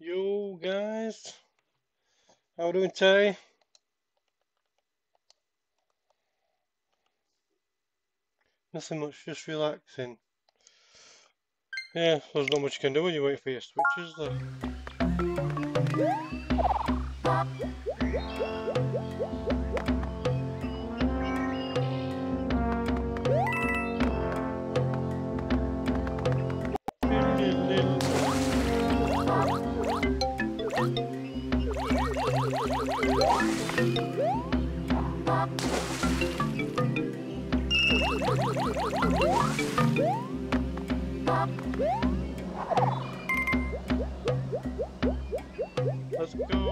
Yo guys, how do you today? Nothing much, just relaxing. Yeah, there's not much you can do when you wait for your switches though. Let's go.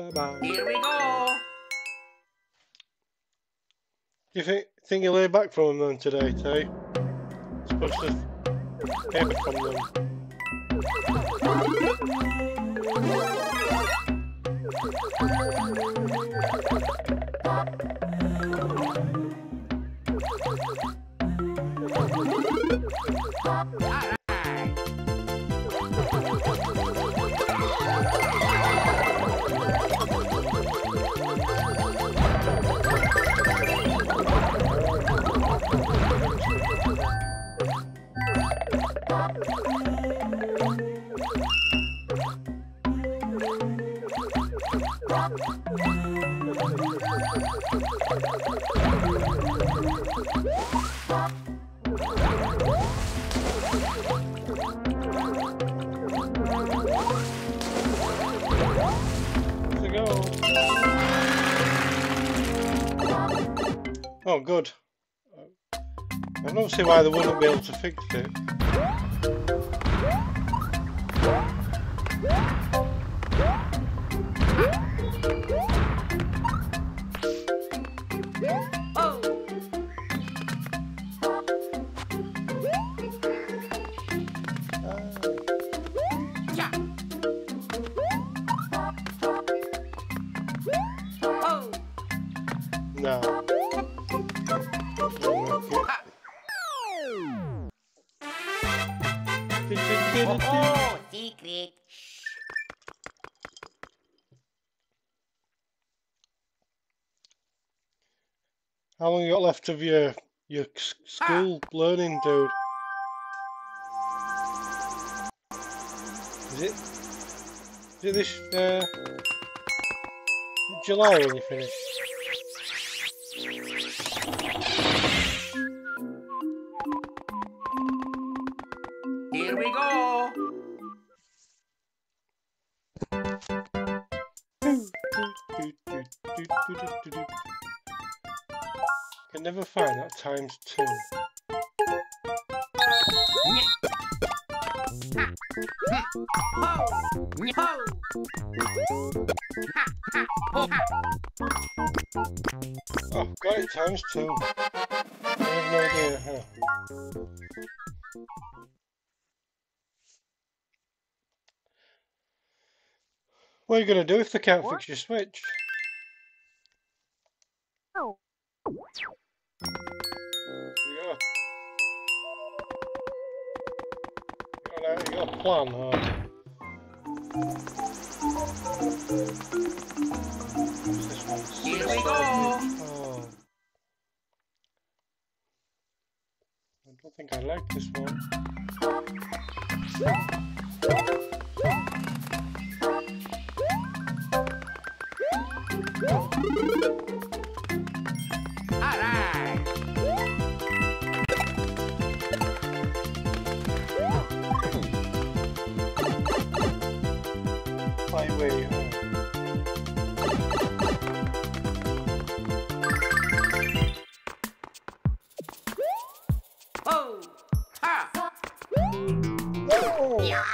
Bye-bye. Here we go. Do you think you lay back from them today, Tay? Especially heavy from them. Oh, good. I don't see why they wouldn't be able to fix it. How long you got left of your school learning, dude? Is it this July when you finish? Can never find that times two. Oh, got it times two. I have no idea how. What are you going to do if they can't fix your Switch? Oh. Here you go. You got a plan, huh? Here we go! Oh. I don't think I like this one.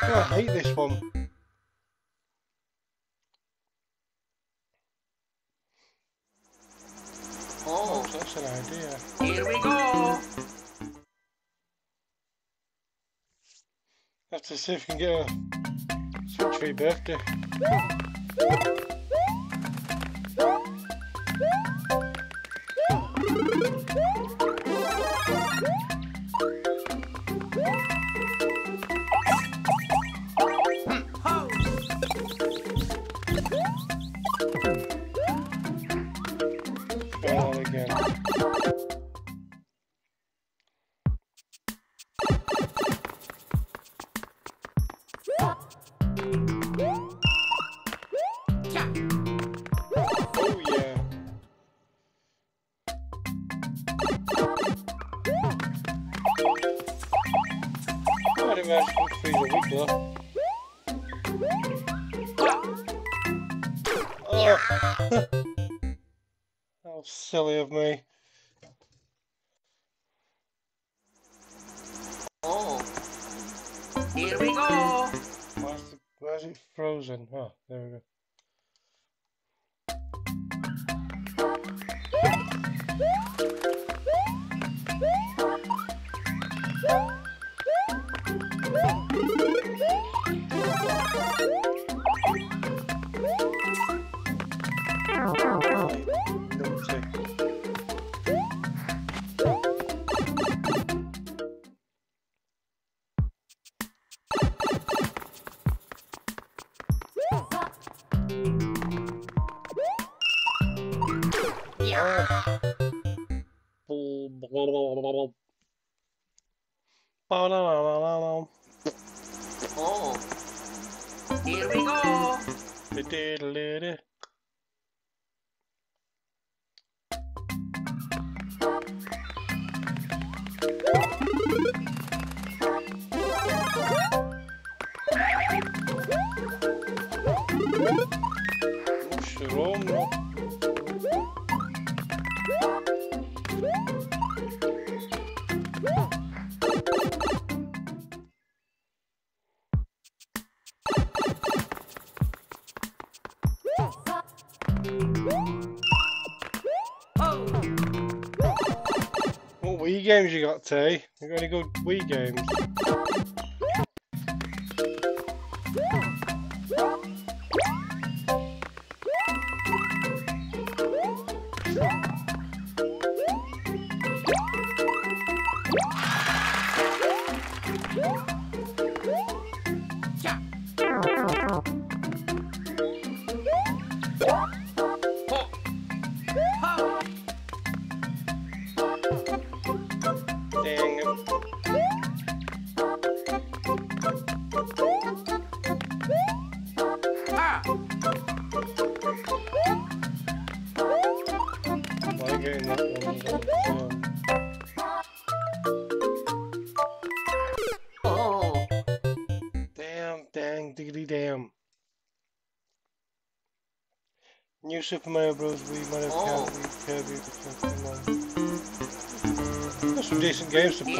I hate this one. Oh, that's an idea. Here we go. Have to see if we can get a Switch for your birthday. How silly of me. Oh, here we go. Where's it frozen? Oh, there we go. Oh, here we go. Mushroom. Games you got, Tay? You got any good Wii games? New Super Mario Bros. Wii, Mario Kart, Wii, Kirby. There's some decent games to play, I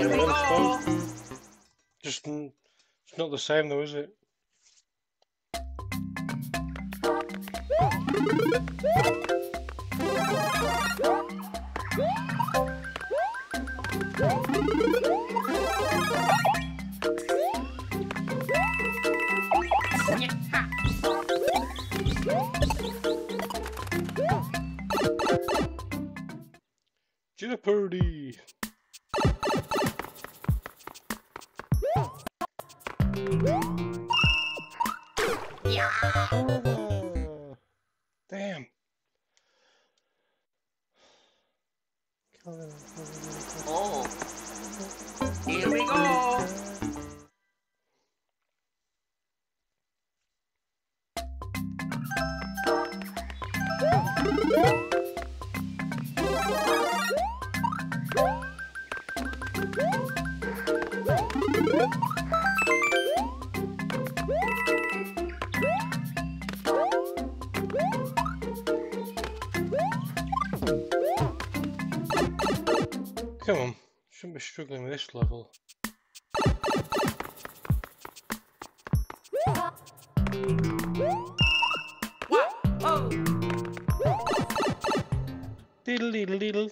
suppose. Just, it's not the same though, is it? Jeopardy! Yeah. Damn. Oh, here we go. Come on, shouldn't be struggling with this level. Diddle diddle diddle.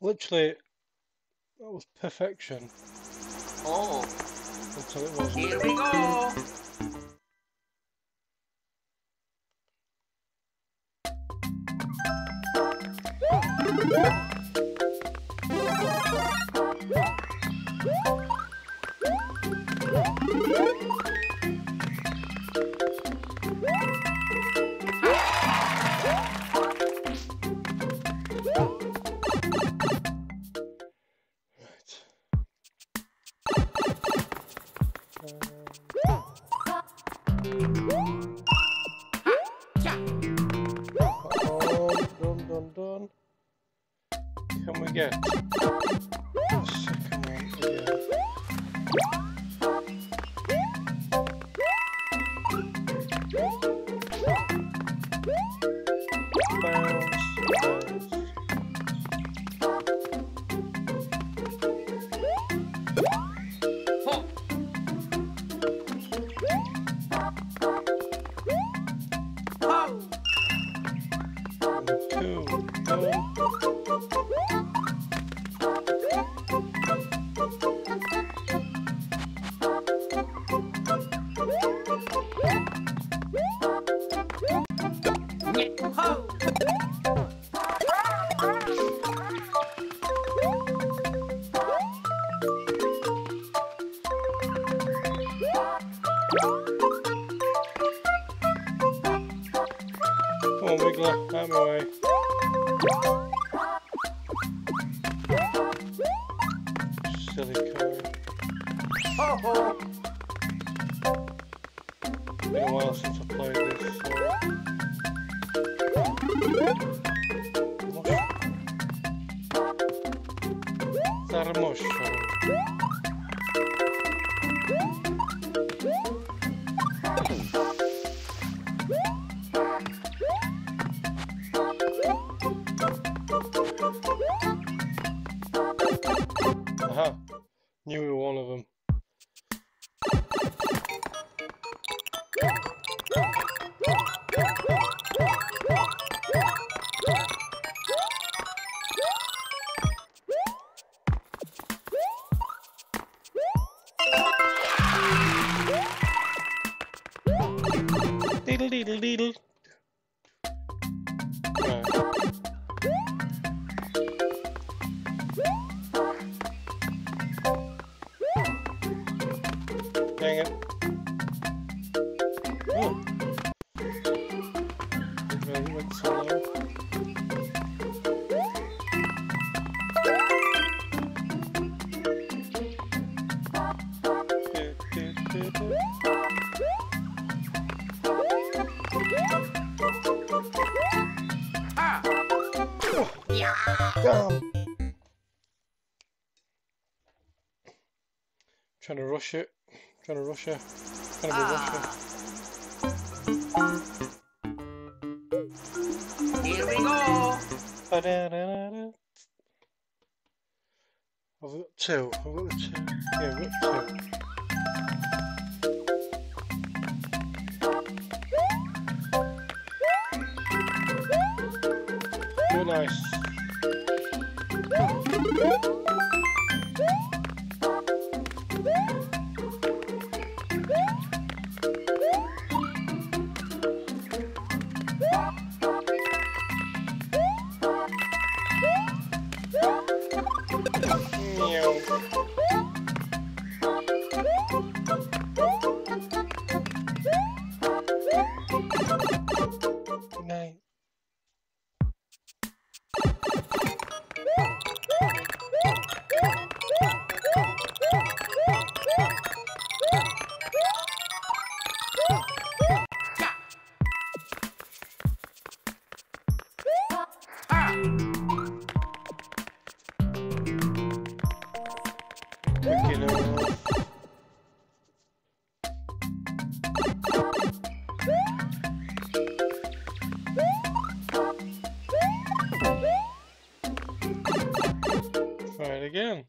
Literally, that was perfection. Oh, until it wasn't. Here we go. Can we get a second one here? Aha, knew we were one of them. Diddle diddle diddle. Right. dang it. Oh. Okay, he went solo. Ah! Oh. Yeah. Trying to rush it. Trying to rush her. Trying to rush her. Here we go. Ba-da-da-da-da. I've got two. I've got the two. Yeah, I've got two. You're nice. Again.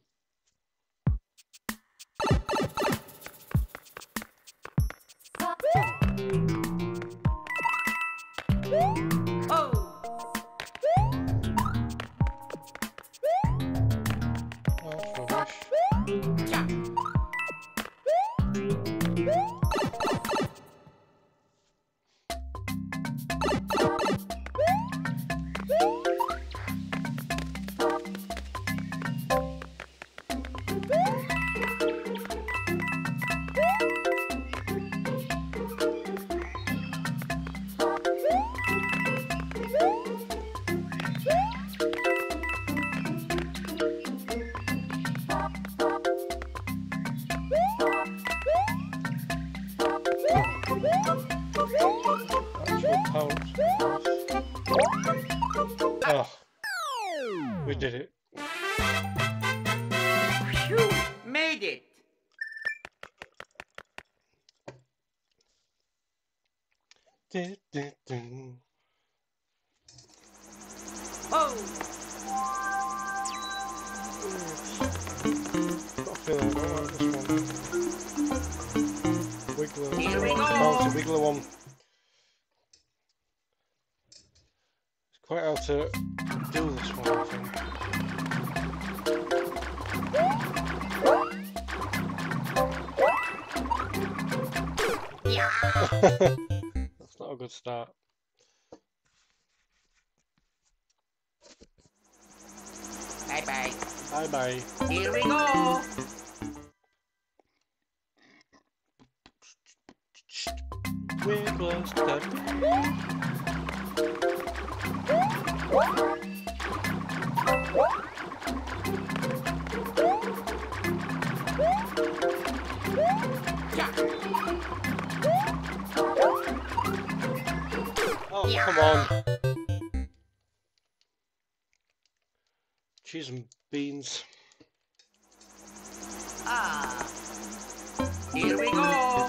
Oh, we did it. You made it. Oh. Wiggler one. Quite how to do this one, I think. Yeah. That's not a good start. Bye bye. Bye bye. Here we go. We're close to oh, come on. Cheese and beans. Ah, here we go.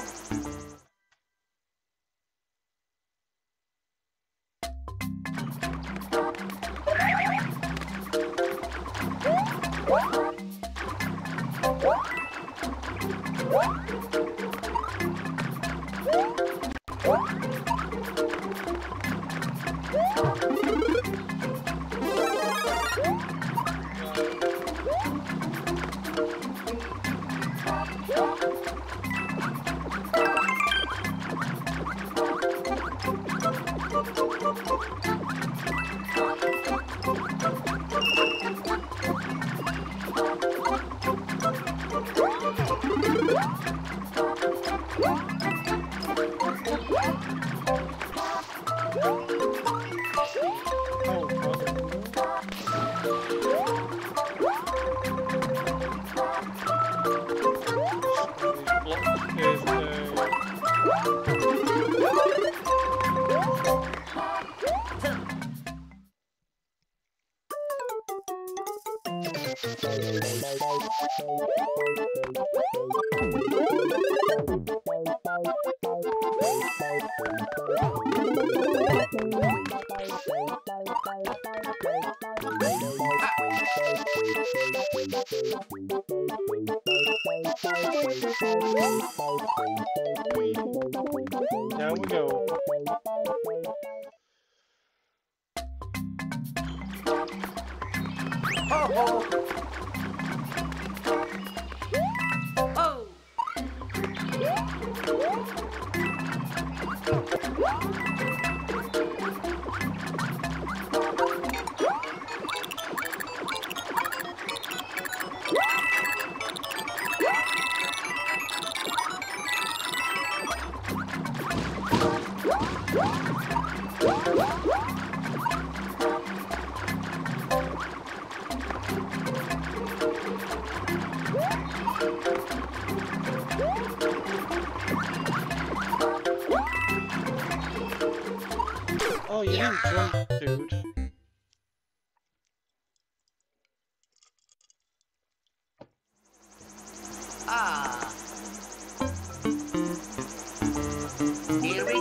Down we go. Oh. Oh, you didn't jump, dude. Ah. Here we go.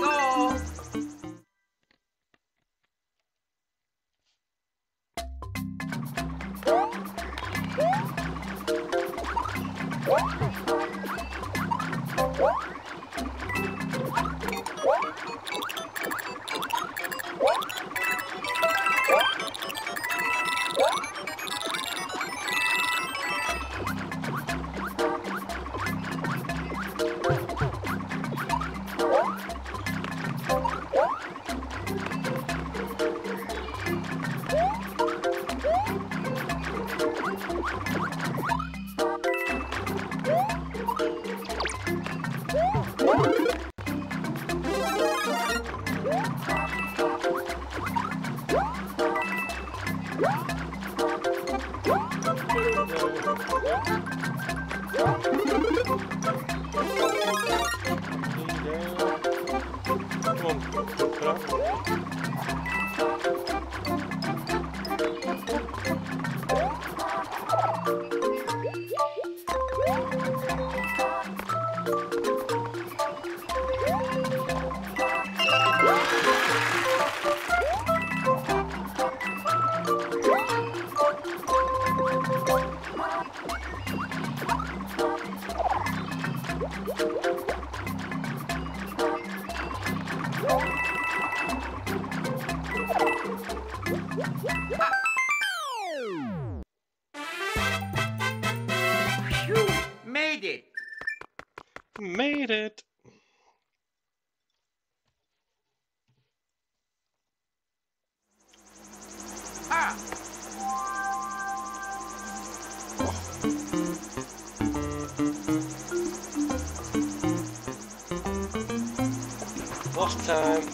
Lost time.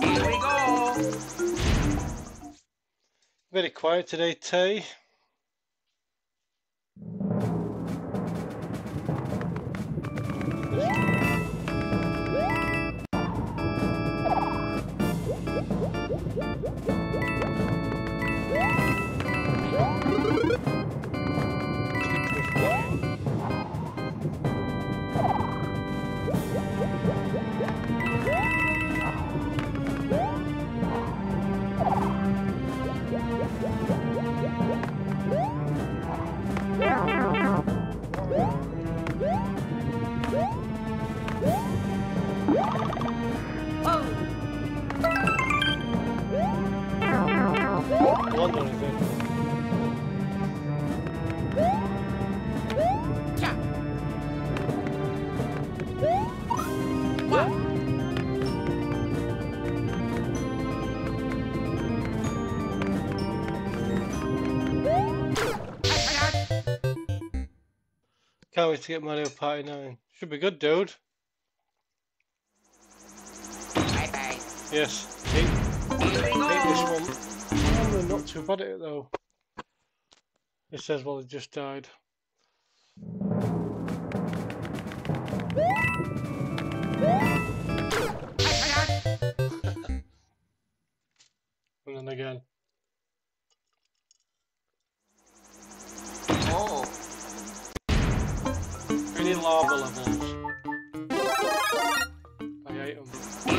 Here we go. Very quiet today, Tay. Can't wait to get Mario Party 9. Should be good, dude. Bye bye. Yes. Take this one. We're not too bad at it though. It says, well, it just died. And then again. Oh. many lava levels. I ate them. Here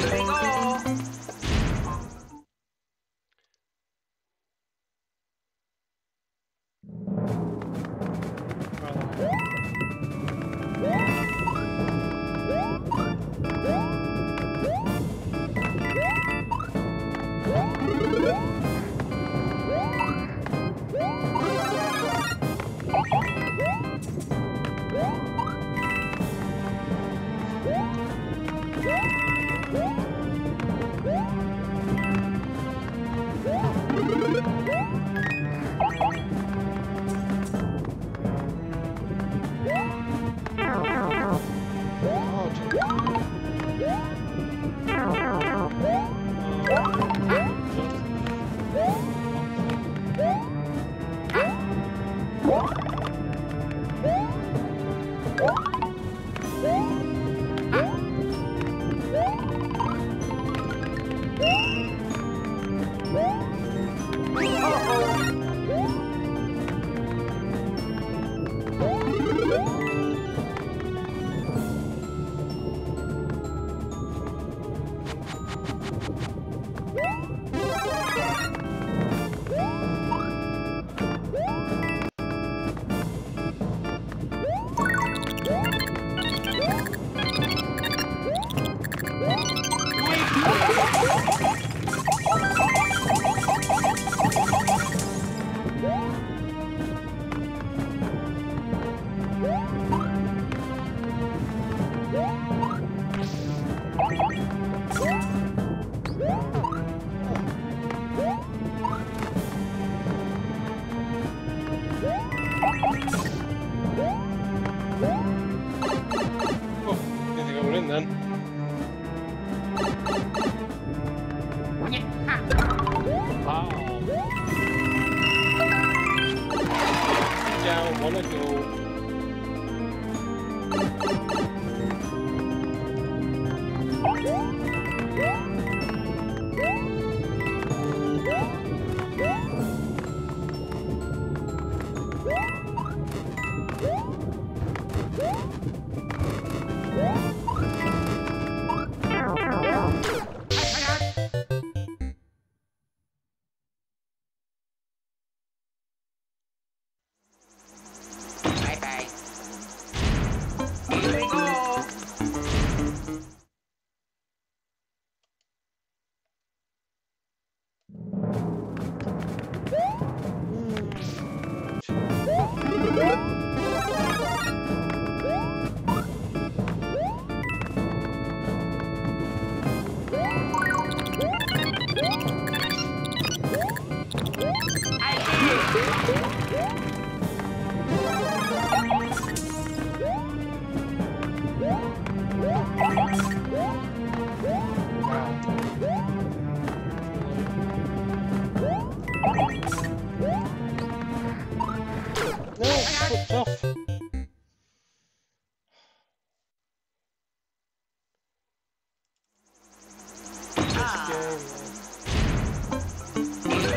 we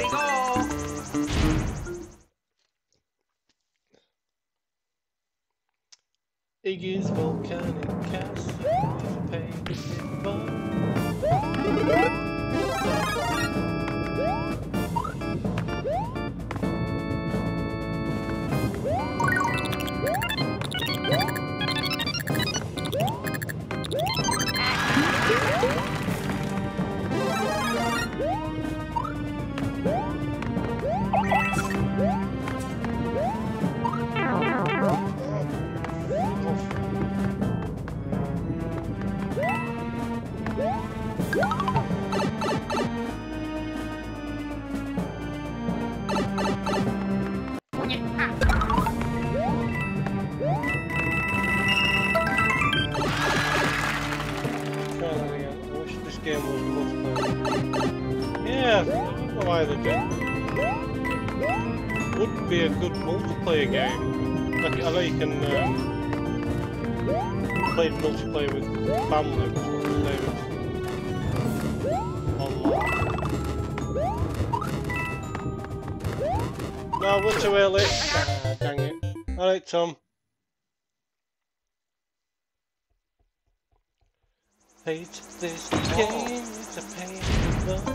go! Iggy's volcanic castle is painted too early. Dang it. Alright, Tom. Hate this game, it's a pain in the land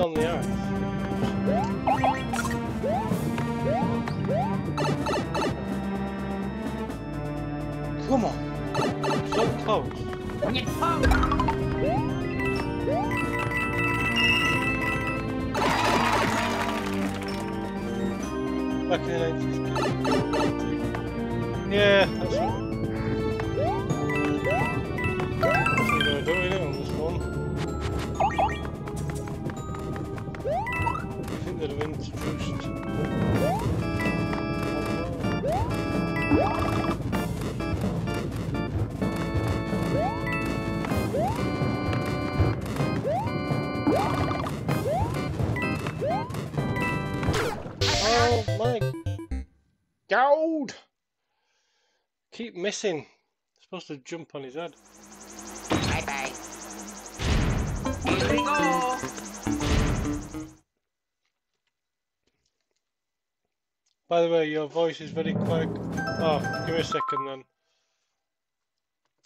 on the earth. Come on, so close. Back in the 90s. Yeah, that's right. Gold! Keep missing. I'm supposed to jump on his head. Bye bye. Here we go! By the way, your voice is very quiet. Oh, give me a second then.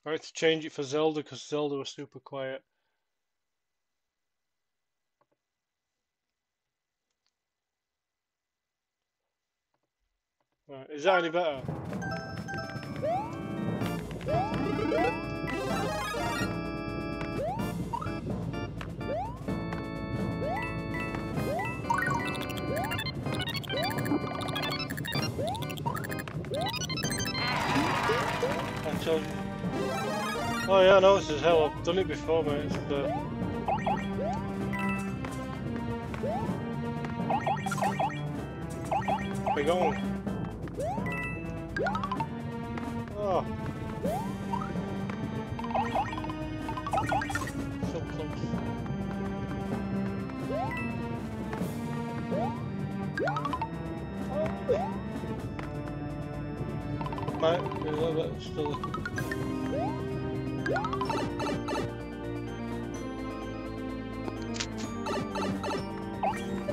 I had to change it for Zelda because Zelda was super quiet. Right, is that any better? I told you. Oh yeah, no, this is hell. I've done it before, mate. It's the... We're going. Oh. So close. Might be a little bit still. Is that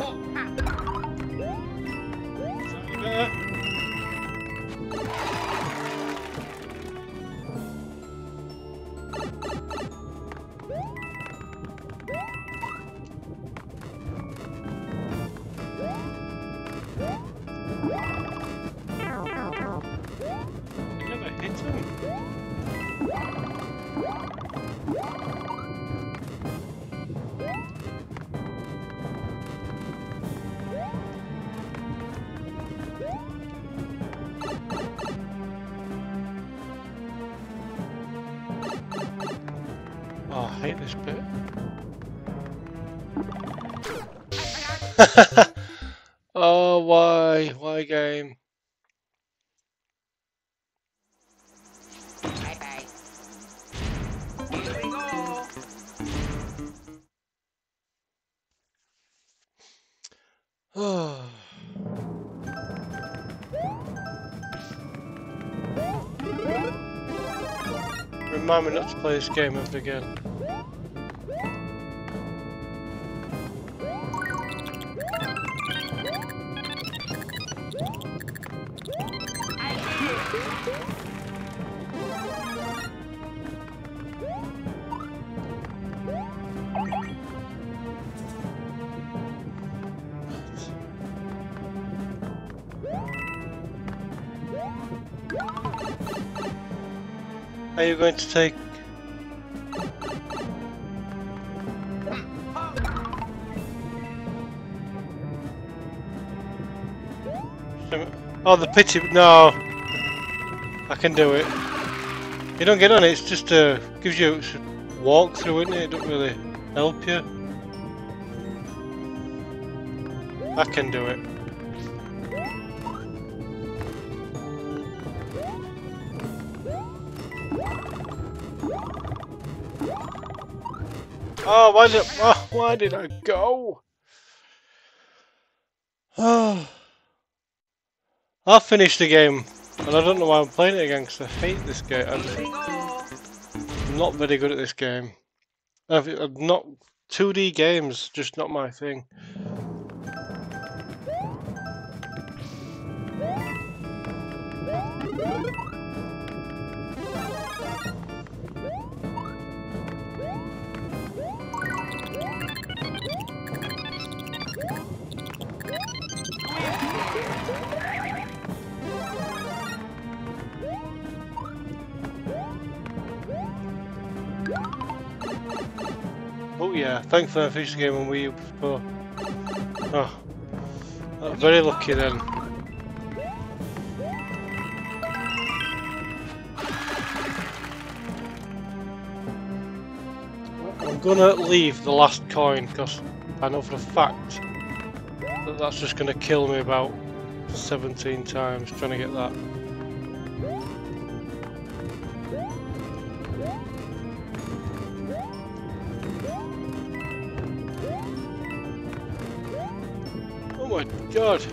any better? Oh, why? Why game? Bye bye. Here we go. Oh. Remind me not to play this game ever again. Are you going to take? Oh, the pity! No, I can do it. You don't get on it. It's just gives you. walk through, isn't it? It doesn't really help you. I can do it. Oh, why did I go? Oh. I'll finish the game, and I don't know why I'm playing it again because I hate this game. I'm not very good at this game. I've not 2D games, just not my thing. Oh yeah, thankfully I finished the game on Wii U before. Oh, I'm very lucky then. I'm gonna leave the last coin because I know for a fact that that's just gonna kill me about 17 times trying to get that. Oh my god!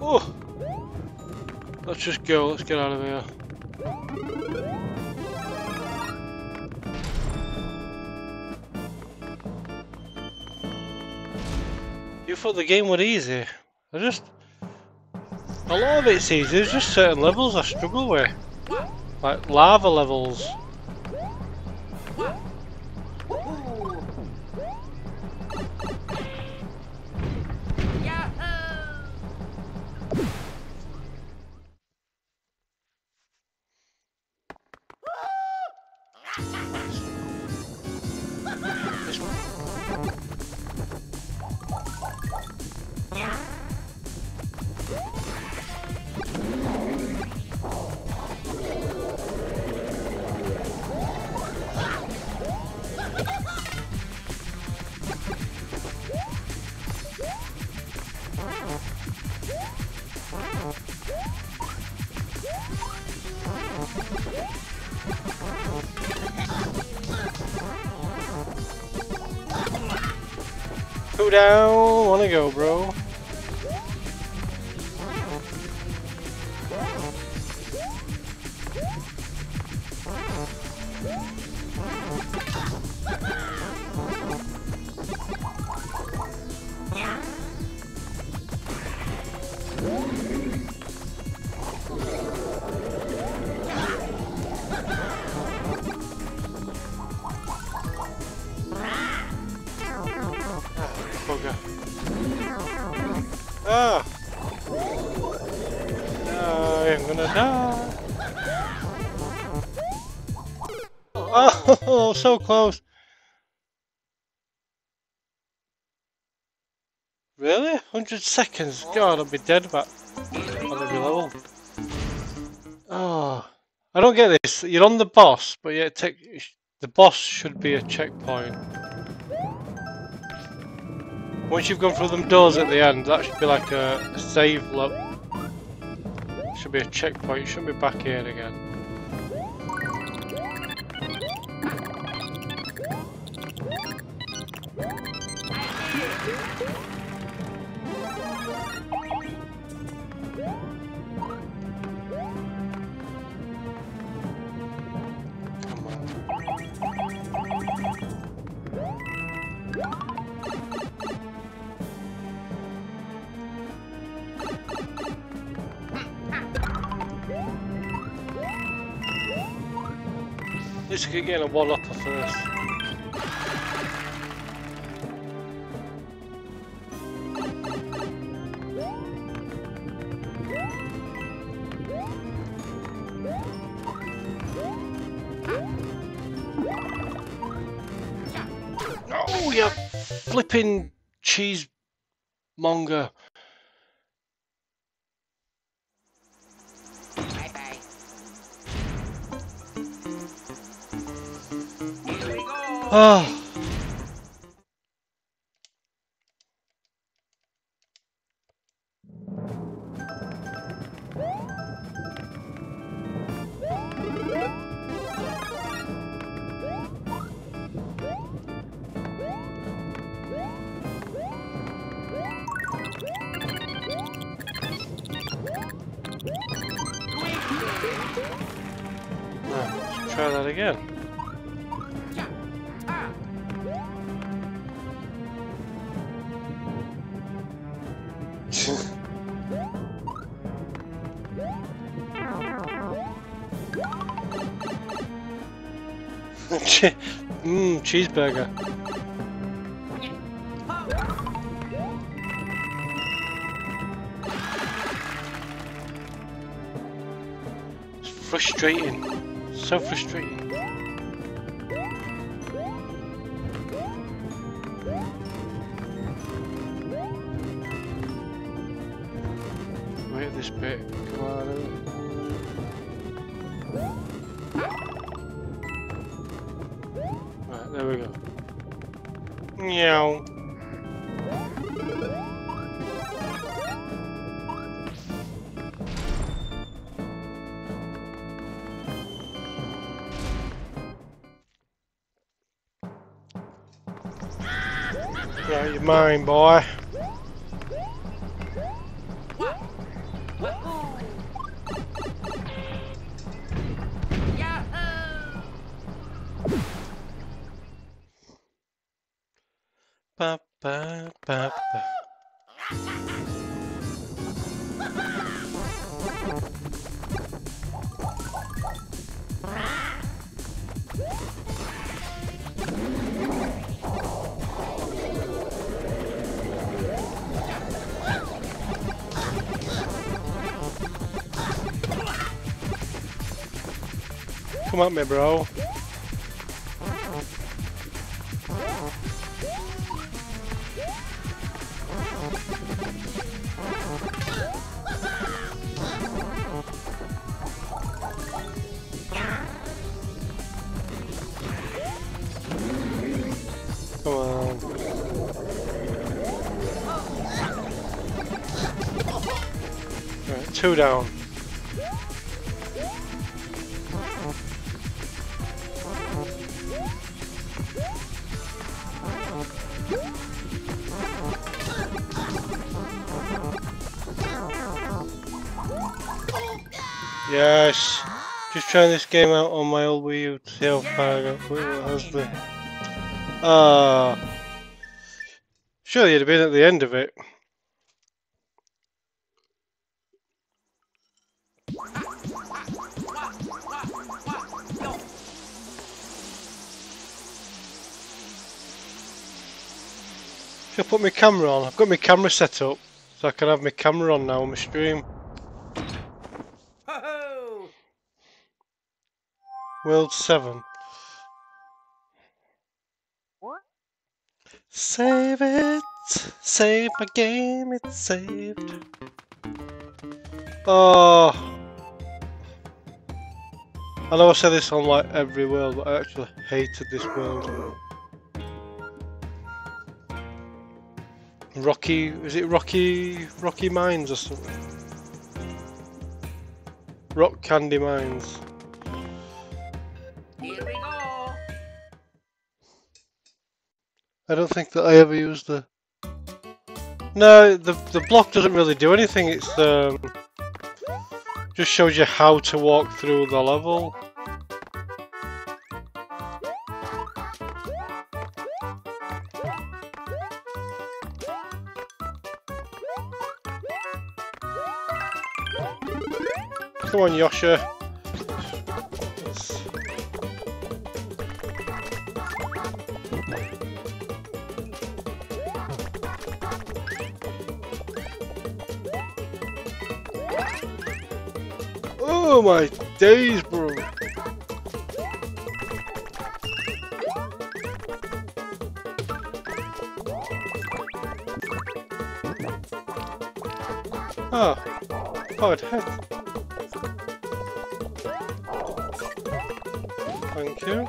Oh! Let's just go, let's get out of here. You thought the game was easy. A lot of it's easy, there's just certain levels I struggle with. Like lava levels. Go down, wanna go, bro. Ah! I'm gonna die! Oh, so close! Really? 100 seconds? God, I'll be dead back on every level. Oh, I don't get this. You're on the boss, but yeah, the boss should be a checkpoint. Once you've gone through them doors at the end, that should be like a save level. Should be a checkpoint, you shouldn't be back here again. Let's get a one-upper first. Oh, you flipping cheesemonger. Bye-bye. Oh. Let's try that again. Cheeseburger. It's frustrating. So frustrating. Wait, this bit. Come on. There we go. Meow. Get out your mind, boy. Come at me, bro. Two down. Yes. Just trying this game out on my old Wii U to see how far I got. Surely you'd have been at the end of it. Should I put my camera on? I've got my camera set up, so I can have my camera on now on my stream. Ho-ho! World 7. What? Save it! Save my game, it's saved. Oh! I know I say this on like every world, but I actually hated this world. Rocky, is it Rocky Mines or something? Rock Candy Mines. Here we go. I don't think that I ever used the... No, the block doesn't really do anything, it's just shows you how to walk through the level. Come on, Yosha. Oh my days, bro. Oh, hard head. Thank you.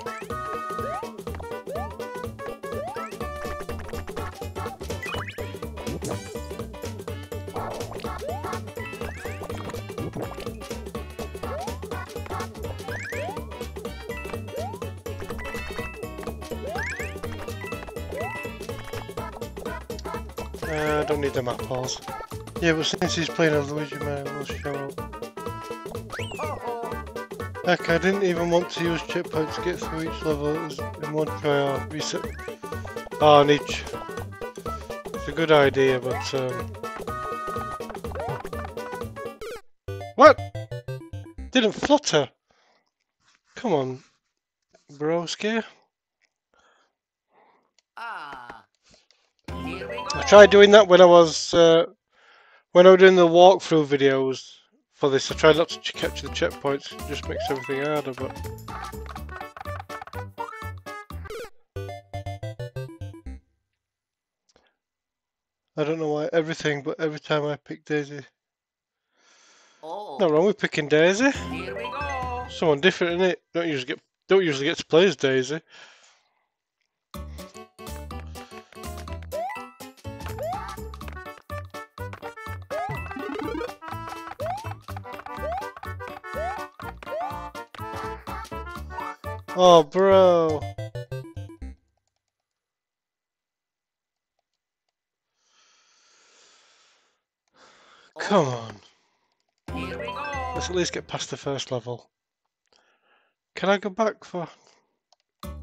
I don't need the map balls. Yeah, but since he's playing a Luigi Man, we'll show up. Heck, I didn't even want to use jetpack to get through each level in one try or reset. Carnage. It's a good idea, but what? Didn't flutter. Come on, broski. I tried doing that when I was doing the walkthrough videos for this. I tried not to capture the checkpoints; it just makes everything harder. But I don't know why everything. But every time I pick Daisy, not wrong with picking Daisy. Here we go. Someone different, isn't it? Don't usually get to play as Daisy. Oh, bro. Come on. Here we go. Let's at least get past the first level. Can I go back for... Can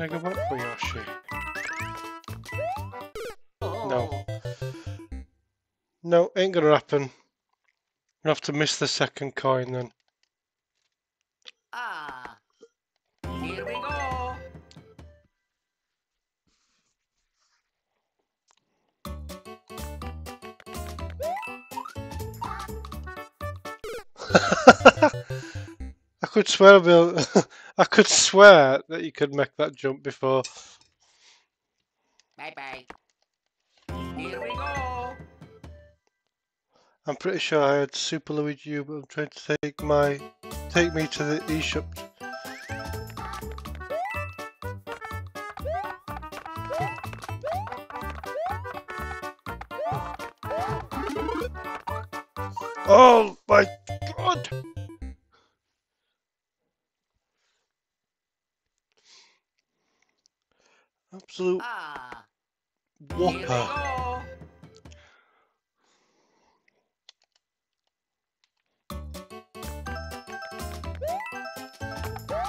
I go back for Yoshi? No. No, ain't gonna happen. I'll have to miss the second coin then. Here we go. I could swear, Bill. I could swear that you could make that jump before. Bye bye. Here we go. I'm pretty sure I had Super Luigi U, but I'm trying to take me to the eShop. Oh my god! Absolute whopper.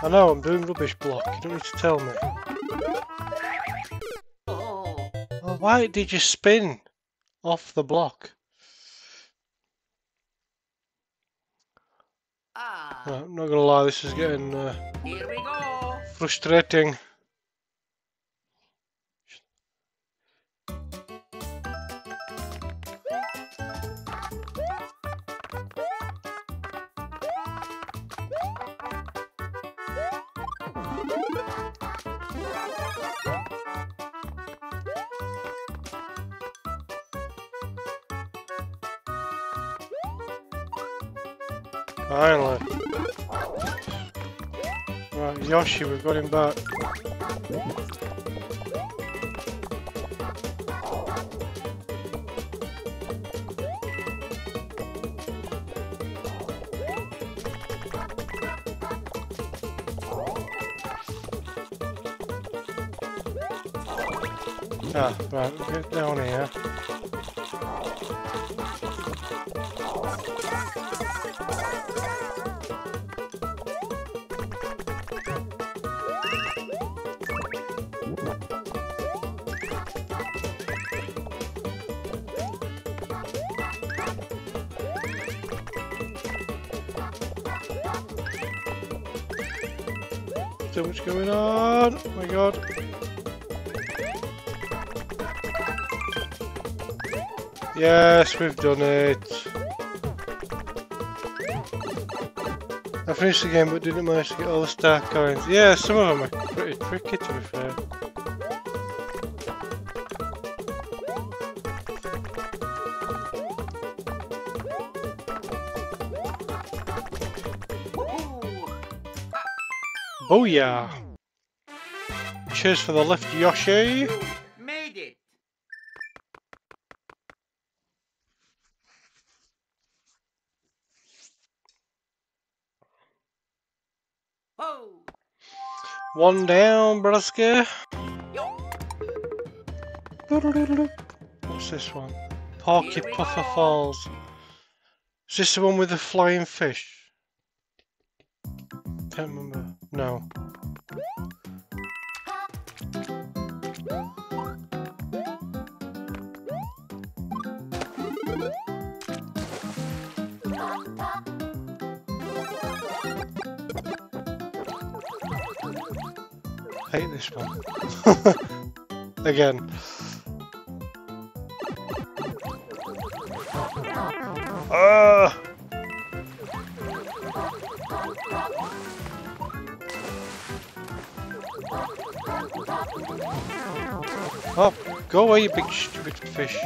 I know, I'm doing rubbish block, you don't need to tell me. Oh, why did you spin off the block? Right, I'm not gonna lie, this is getting here we go. Frustrating. Finally. Right, Yoshi, we've got him back. Ah, right, get down here. So much going on! Oh my god! Yes, we've done it! I finished the game but didn't manage to get all the star coins. Yeah, some of them are pretty tricky to be fair. Oh yeah! Cheers for the lift, Yoshi! Made it. Oh! One down, Brusca. What's this one? Porky Puffer Falls. Is this the one with the flying fish? Can't remember. No. I hate this one. Again. Oh, go away, you big stupid fish.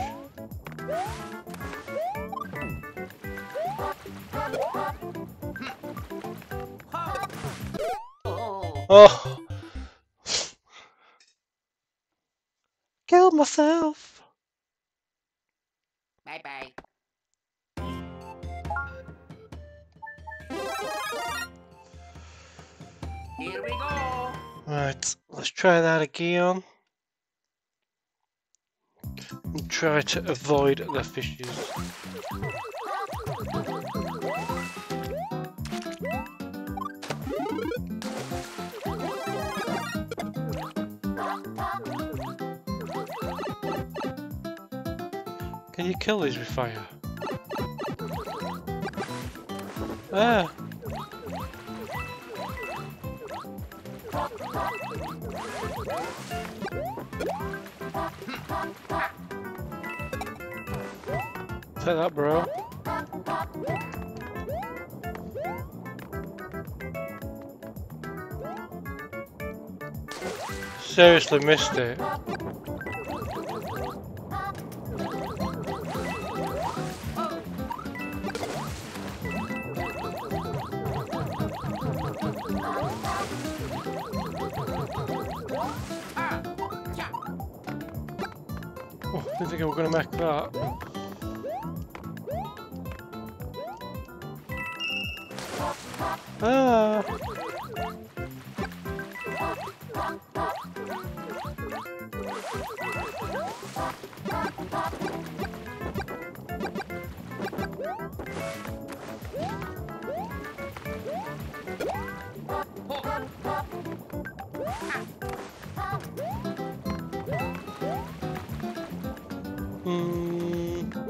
Oh. Killed myself. Bye bye. Here we go. Right, let's try that again. And try to avoid the fishes. Can you kill these with fire? Ah! Take that, bro. Seriously missed it. I didn't think we were going to make that. Ah.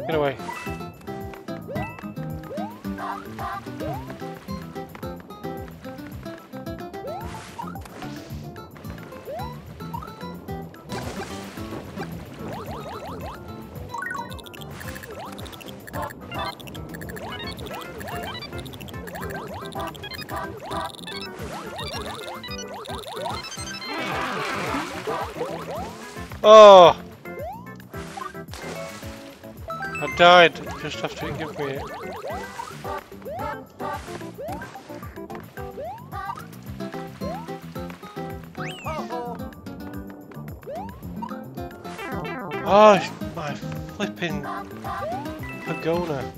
Get away. Oh! I died just after you give me it. Oh, my flipping Pagona.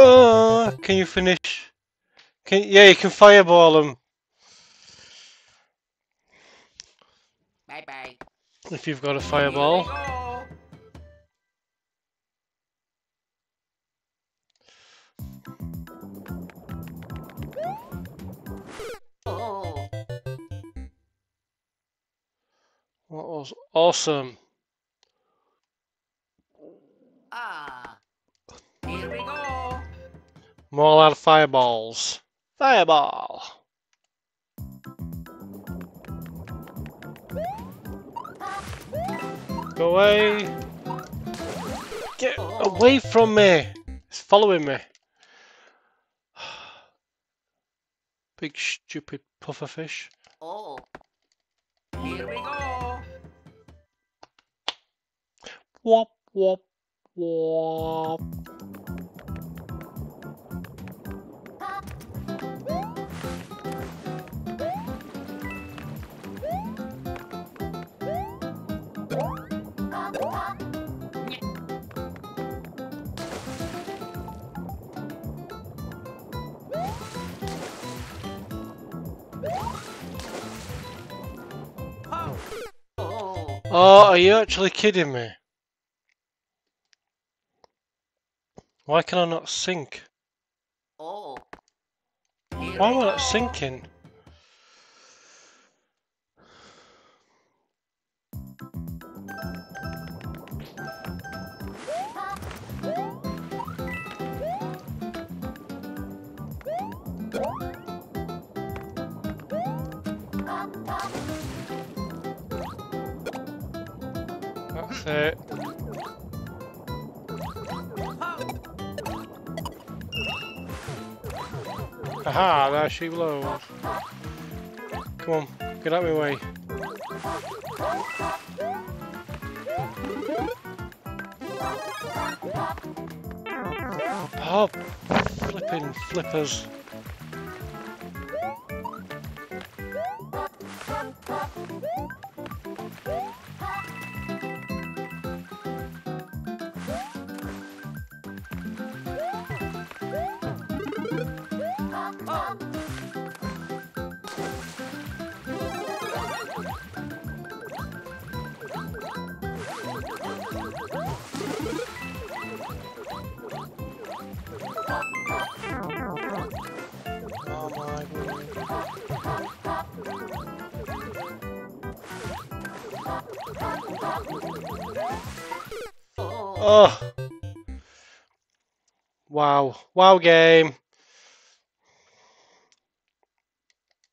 Oh, can you finish? Yeah, you can fireball them. Bye bye. If you've got a fireball. Oh. That was awesome. Ah. Here we go. I'm all out of fireballs. Fireball! Go away! Get away from me! It's following me. Big stupid puffer fish. Oh. Here we go! Wop, wop, wop. Oh, are you actually kidding me? Why can I not sink? Oh. Why am I not sinking? That's it. Aha, there she blows. Come on, get out of my way. Oh, flipping flippers. Oh, wow, wow game.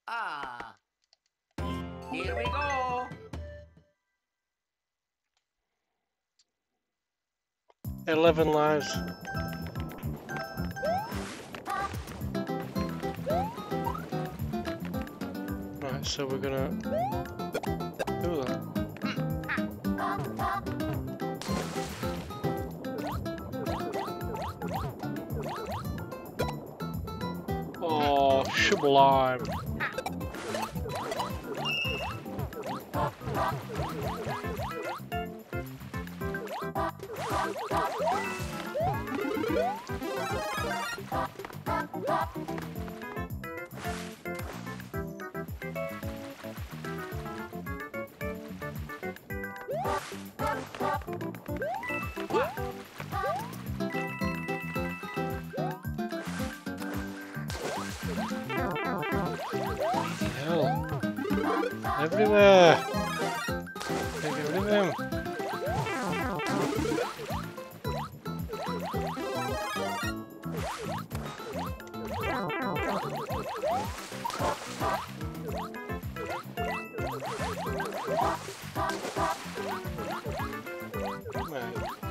Ah, here we go. Eleven lives. Right, so we're gonna do that. Oh, shovel arm. Everywhere! Get rid of him!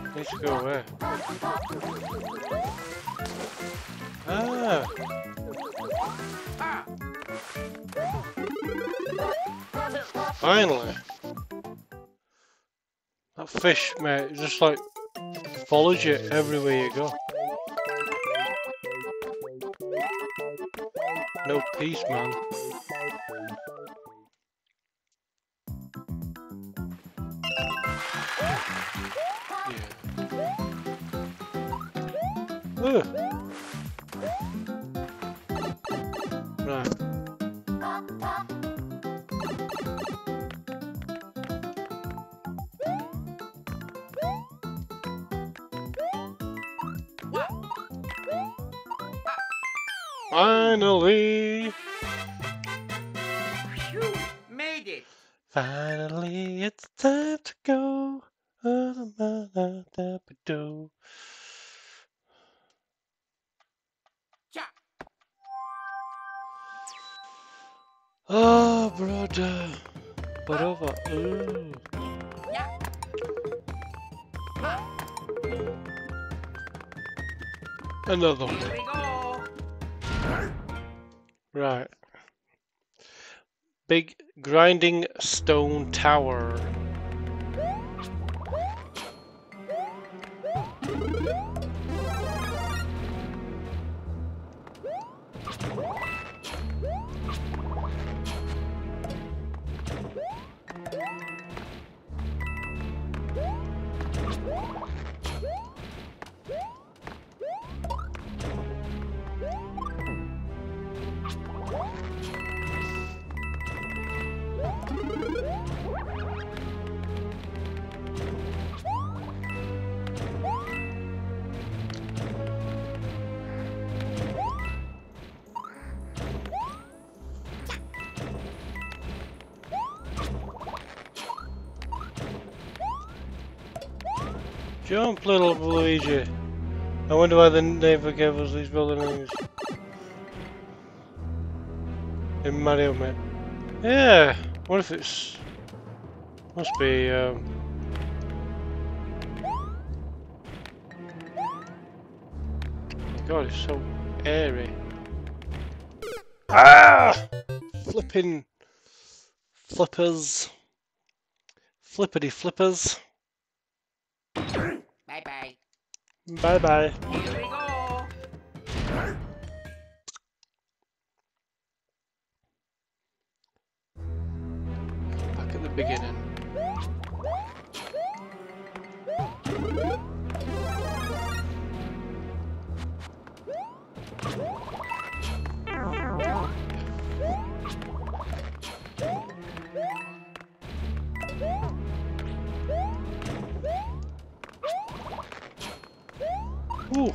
He needs to go away. Ah! Finally! That fish, mate, just like follows you everywhere you go. No peace, man. Yeah. Right. Finally! You made it! Finally, it's time to go. Oh, brother. But over. Ooh. Another one. Right. Big grinding stone tower. Jump, little Luigi. I wonder why they forgave us these buildings. In Mario Maker. Yeah. What if it's... Must be, God, it's so airy. Ah! Flipping... Flippers. Flippity flippers. Bye-bye. Bye-bye. Here we go! Back at the beginning. Ooh.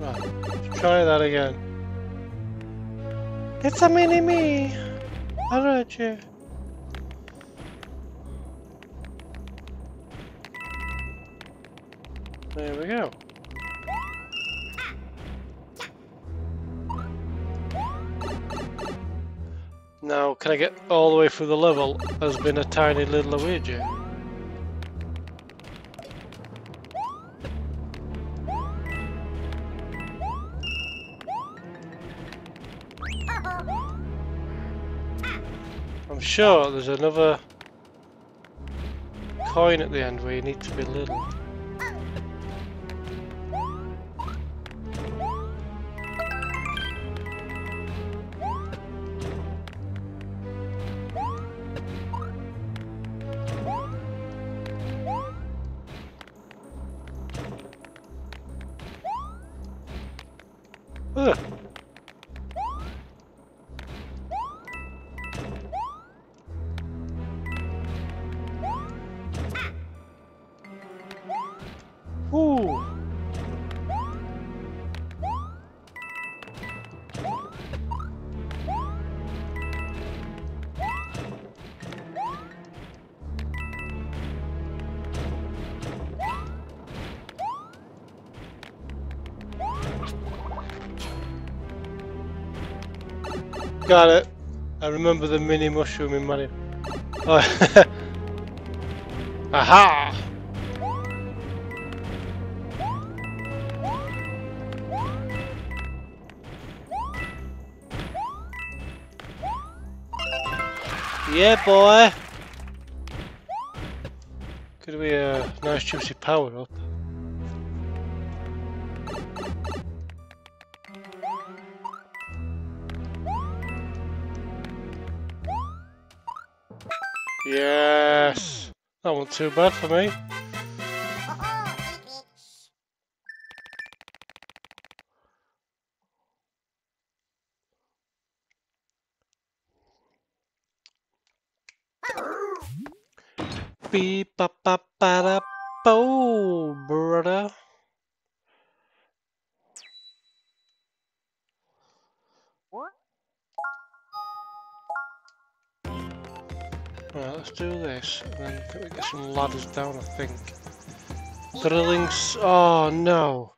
Right, let's try that again. It's a mini me. All right, you. There we go. Now, can I get all the way through the level as being a tiny little Luigi? I'm sure there's another coin at the end where you need to be little. Ugh. Ooh. Got it. I remember the mini mushroom in Mario. Oh. Aha! Yeah, boy. Could be a nice juicy power up. Yes! That wasn't too bad for me. Beep ba ba ba da bo, brother. Right, let's do this, and then can we get some ladders down, I think. Drillings. Oh no!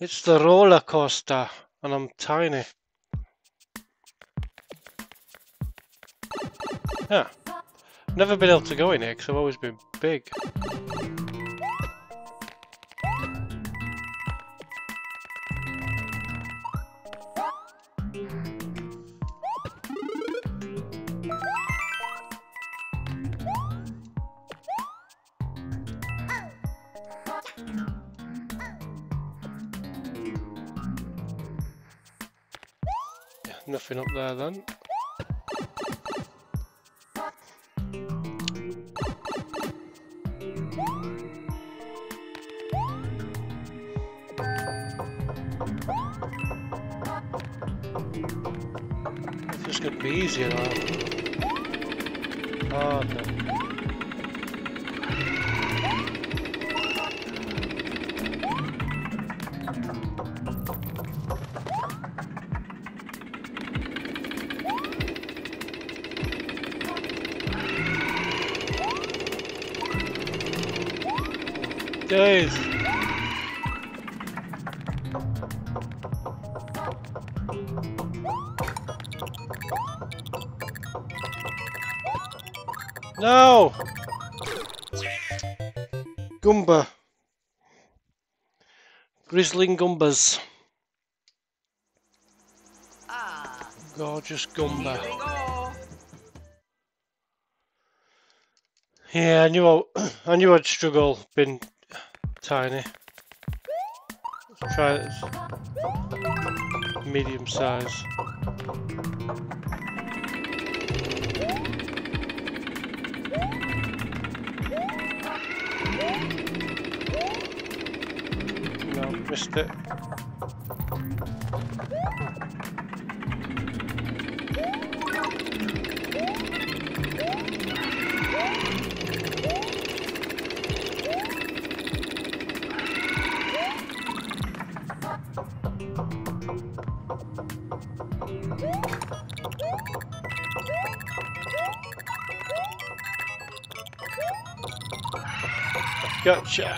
It's the roller coaster, and I'm tiny. Yeah. Never been able to go in here, because I've always been big. Nothing up there then. This is going to be easier though. Oh no. Guys. No! Goomba. Grizzling Goombas. Gorgeous Goomba. Yeah, I knew I'd struggle being tiny. Let's try this. Medium size. No, missed it. Gotcha.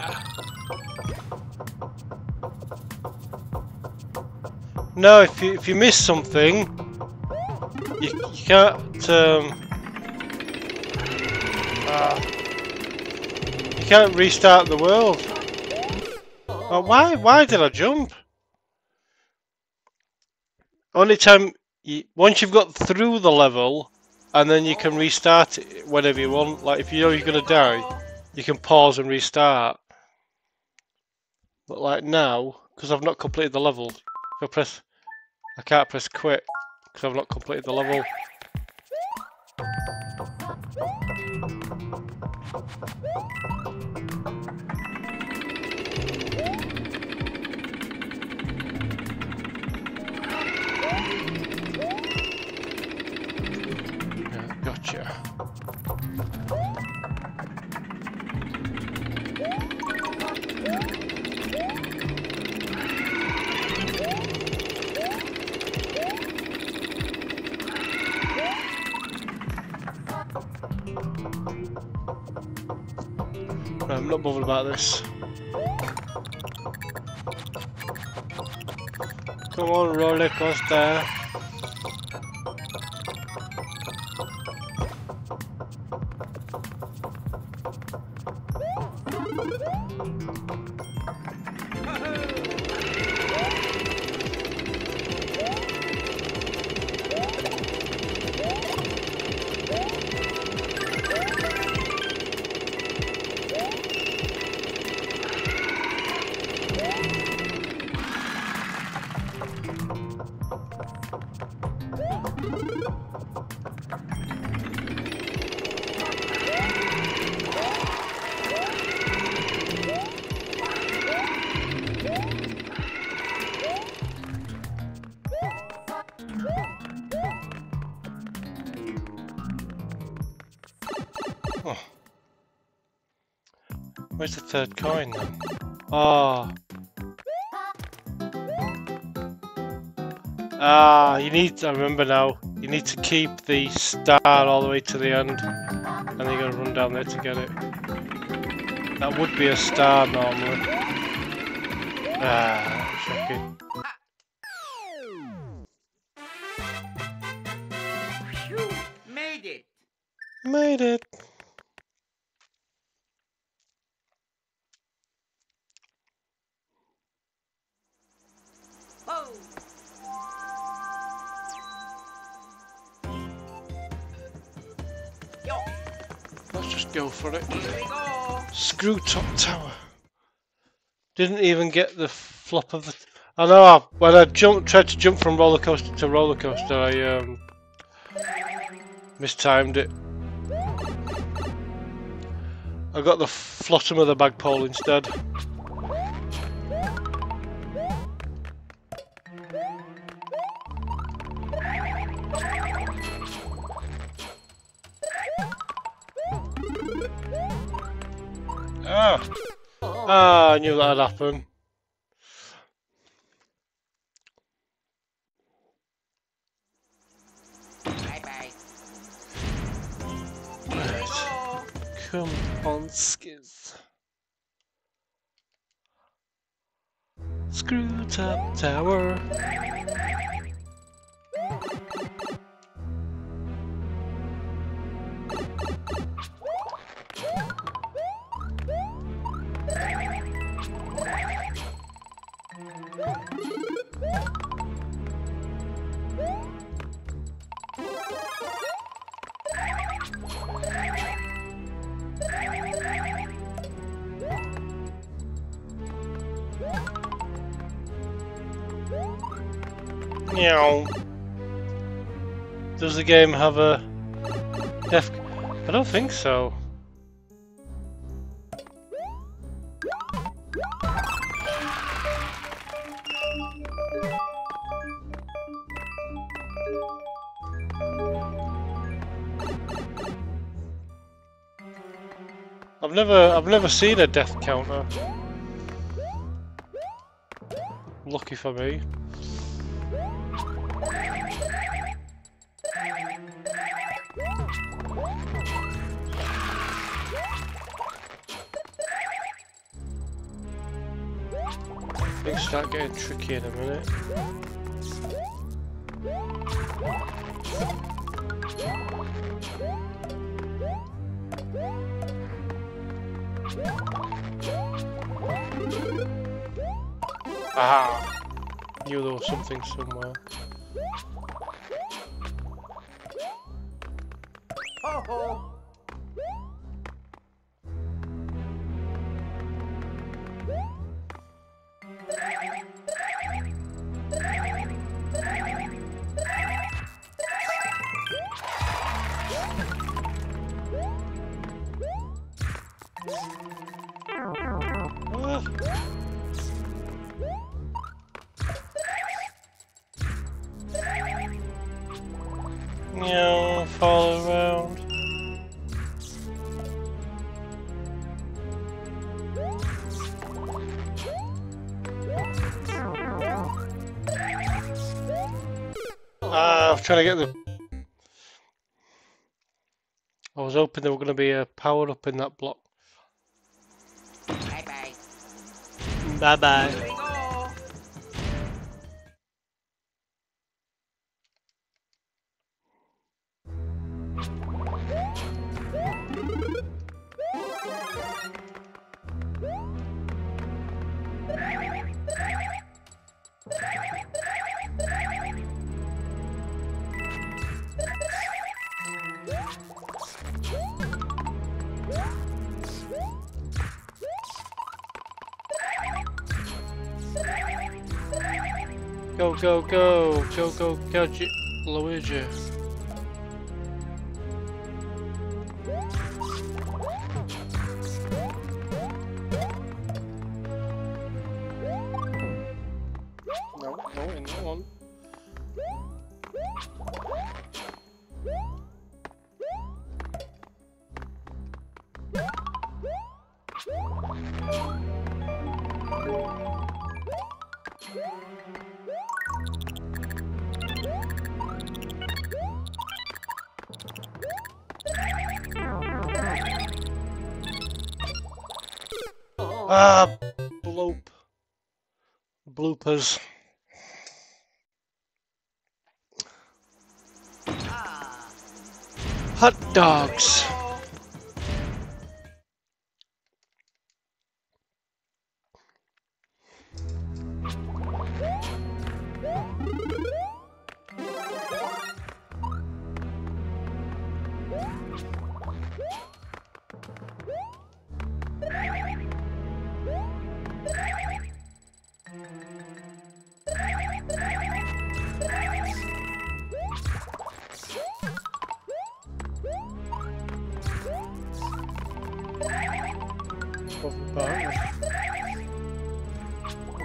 No, if you miss something, you can't you can't restart the world. Oh, why did I jump? Only time once you've got through the level, and then you can restart it whenever you want. Like if you know you're gonna die, you can pause and restart. But like now, because I've not completed the level, if I press. I can't press quit because I've not completed the level. Yeah, gotcha. I'm not bothered about this. Come on, roller coaster. Where's the third coin then? Ah. Ah, I remember now, you need to keep the star all the way to the end. And then you gotta run down there to get it. That would be a star normally. Ah, shocking. You made it! Made it! Go for it. Screw Top Tower. Didn't even get the flop of the. I know. When I tried to jump from roller coaster to roller coaster, I mistimed it. I got the flottom of the bagpole instead. I knew that'd happen. Bye-bye. Right. Come on, Skiz. Screw Top Tower. Does the game have a death? I don't think so. I've never seen a death counter. Lucky for me. Things start getting tricky in a minute. Aha! Knew there was something somewhere. Fall around. I'm trying to get the. I was hoping there were going to be a power up in that block. Bye bye. Bye bye. Go, go, go, go, go, go, Luigi. Ah, bloopers. Hot dogs.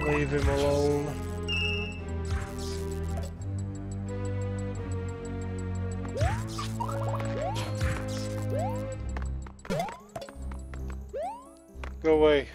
Leave him alone. Go away.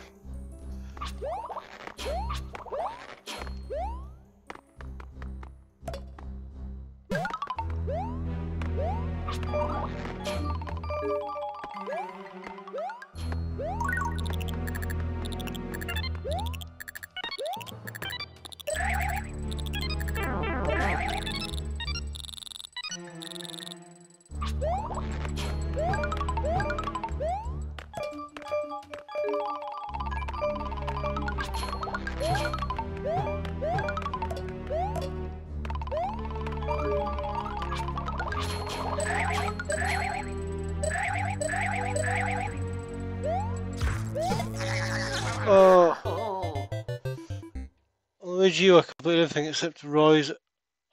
you I could put everything except Roy's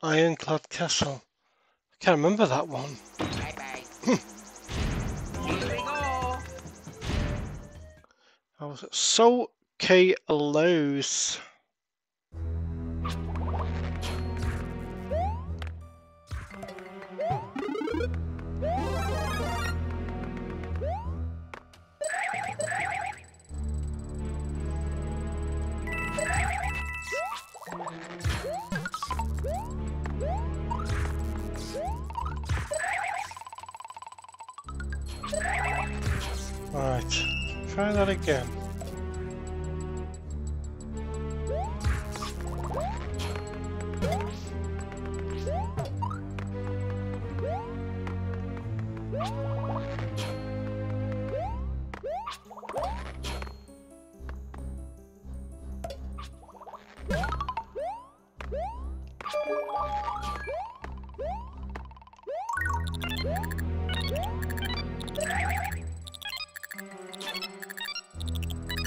ironclad castle. I can't remember that one. Bye bye. Here we go. I was so close. Right, try that again.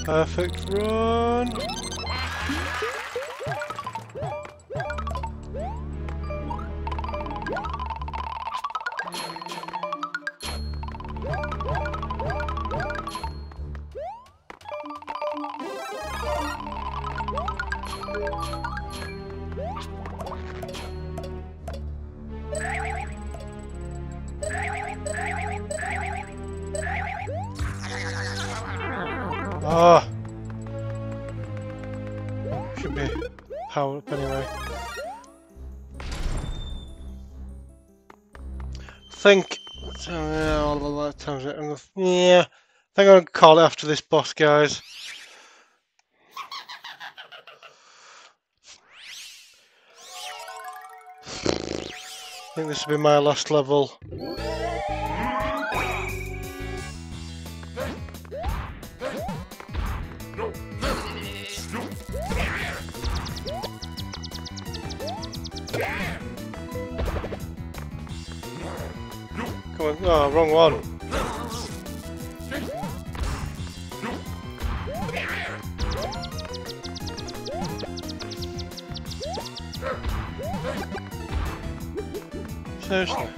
Perfect run! Ah! Should be powered up anyway. I think I'm gonna call it after this boss, guys. I think this will be my last level. Oh, wrong one. Seriously.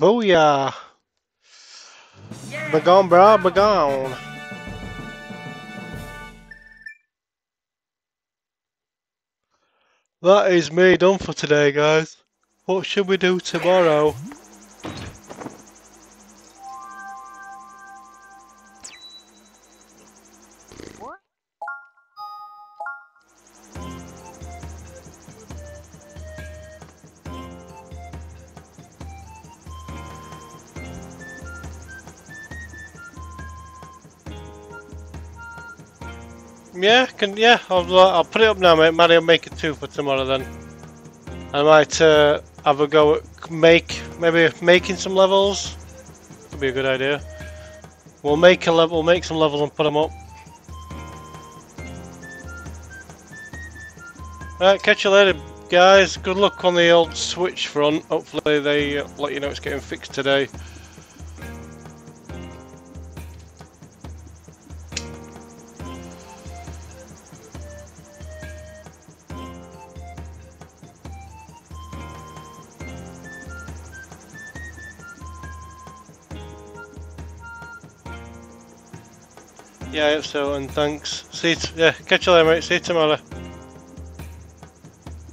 Booyah! Yeah. Begone, bro, begone! That is me done for today, guys. What should we do tomorrow? Yeah, I'll put it up now, mate. Maybe I'll make it two for tomorrow then. I might have a go at maybe making some levels. Could be a good idea. We'll make a level, we'll make some levels and put them up. Right, catch you later, guys. Good luck on the old Switch front. Hopefully they let you know it's getting fixed today. Yeah, I hope so, and thanks. See you, catch you later, mate. See you tomorrow.